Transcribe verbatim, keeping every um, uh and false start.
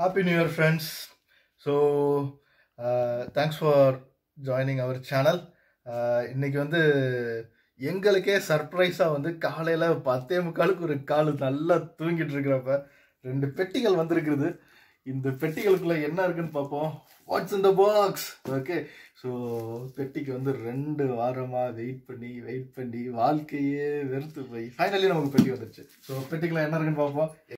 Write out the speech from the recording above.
Happy New Year, friends. So uh, thanks for joining our channel. இன்னைக்கு வந்து எங்களுக்கே சர்ப்ரைஸா வந்து காலையில பத்து முக்காலுக்கு ஒரு கால் நல்லா தூங்கிட்டு இருக்கறப்ப ரெண்டு பெட்டிகள் வந்திருக்குது. இந்த பெட்டிகளுக்குள்ள என்ன இருக்குன்னு பாப்போம். What's in the box? Okay. So பெட்டிக்கு வந்து ரெண்டு வாரமா வெயிட் பண்ணி வெயிட் பண்ணி வாழ்க்கையே வெறுத்து போய் ஃபைனலி நமக்கு பெட்டி வந்துருச்சு. So பெட்டிக்குள்ள என்ன இருக்குன்னு பாப்போம்.